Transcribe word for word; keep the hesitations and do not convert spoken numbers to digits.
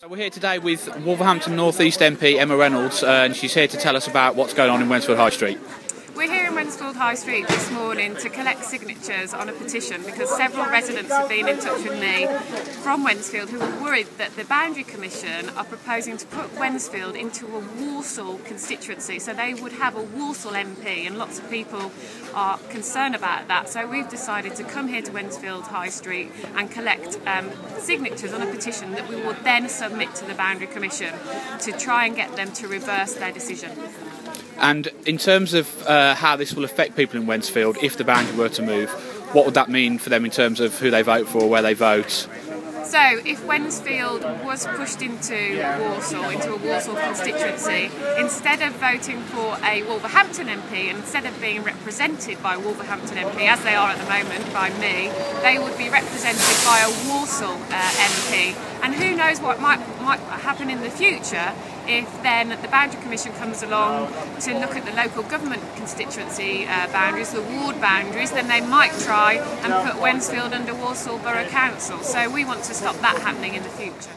So we're here today with Wolverhampton North East M P Emma Reynolds, uh, and she's here to tell us about what's going on in Wednesfield High Street. We're here in Wednesfield High Street this morning to collect signatures on a petition because several residents have been in touch with me from Wednesfield who are worried that the Boundary Commission are proposing to put Wednesfield into a Walsall constituency, so they would have a Walsall M P, and lots of people are concerned about that. So we've decided to come here to Wednesfield High Street and collect um, signatures on a petition that we will then submit to the Boundary Commission to try and get them to reverse their decision. And in terms of uh, how this will affect people in Wednesfield, if the boundary were to move, what would that mean for them in terms of who they vote for, where they vote? So if Wednesfield was pushed into Walsall, into a Walsall constituency, instead of voting for a Wolverhampton M P, and instead of being represented by a Wolverhampton M P, as they are at the moment by me, they would be represented by a Walsall uh, M P. And who knows what might, might happen in the future if then the Boundary Commission comes along to look at the local government constituency uh, boundaries, the ward boundaries, then they might try and put Wednesfield under Walsall Borough Council. So we want to stop that happening in the future.